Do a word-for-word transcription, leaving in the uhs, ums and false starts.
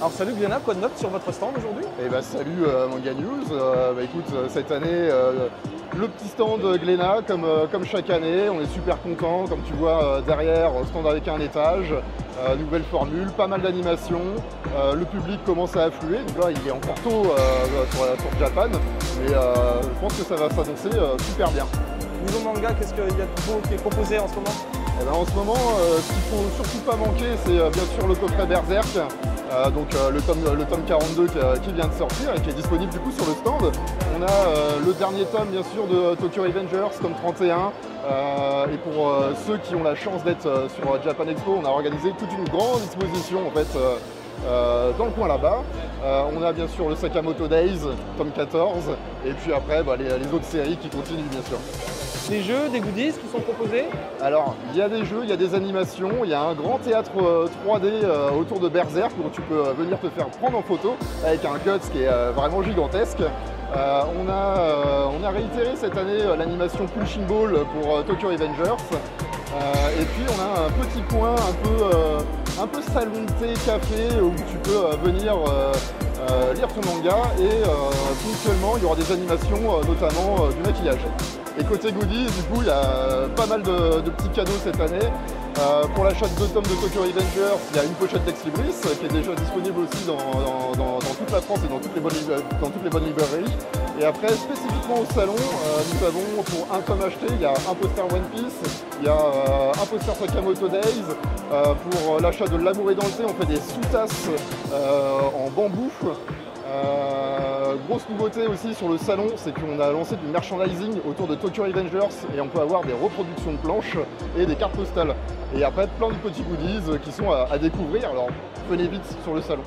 Alors salut Glénat, quoi de neuf sur votre stand aujourd'hui? Eh bah salut euh, Manga News, euh, bah écoute, cette année, euh, le petit stand Glénat, comme, euh, comme chaque année, on est super content, comme tu vois euh, derrière, stand avec un étage, euh, nouvelle formule, pas mal d'animations, euh, le public commence à affluer, donc là il est encore tôt euh, sur, sur Japan, mais euh, je pense que ça va s'annoncer euh, super bien. Niveau manga, qu'est-ce qu'il y a de beau qui est proposé en ce moment? Eh ben en ce moment, euh, ce qu'il ne faut surtout pas manquer, c'est euh, bien sûr le coffret Berserk, euh, donc euh, le, tome, le tome quarante-deux qui, euh, qui vient de sortir et qui est disponible du coup sur le stand. On a euh, le dernier tome bien sûr de Tokyo Revengers, tome trente et un. Euh, et pour euh, ceux qui ont la chance d'être euh, sur Japan Expo, on a organisé toute une grande exposition en fait, euh, Euh, dans le coin là-bas. Euh, on a bien sûr le Sakamoto Days, tome quatorze, et puis après bah, les, les autres séries qui continuent bien sûr. Des jeux, des goodies qui sont proposés? Alors, il y a des jeux, il y a des animations, il y a un grand théâtre euh, trois D euh, autour de Berserk où tu peux euh, venir te faire prendre en photo avec un guts qui est euh, vraiment gigantesque. Euh, on, a, euh, on a réitéré cette année euh, l'animation Punching Ball pour euh, Tokyo Revengers. Euh, et puis on a un petit coin un peu, euh, un peu salon de thé, café où tu peux euh, venir euh, euh, lire ton manga et euh, ponctuellement il y aura des animations euh, notamment euh, du maquillage. Et côté goodies, du coup il y a pas mal de, de petits cadeaux cette année. Euh, pour l'achat de deux tomes de Tokyo Revengers, il y a une pochette Tex Libris euh, qui est déjà disponible aussi dans, dans, dans, dans toute la France et dans toutes les bonnes, dans toutes les bonnes librairies. Et après, spécifiquement au salon, euh, nous avons pour un tome acheté, il y a un poster One Piece, il y a euh, un poster Sakamoto Days. Euh, pour l'achat de L'amour et dans le thé, on fait des sous-tasses euh, en bambou. Euh, grosse nouveauté aussi sur le salon, c'est qu'on a lancé du merchandising autour de Tokyo Revengers et on peut avoir des reproductions de planches et des cartes postales. Et après plein de petits goodies qui sont à, à découvrir, alors venez vite sur le salon.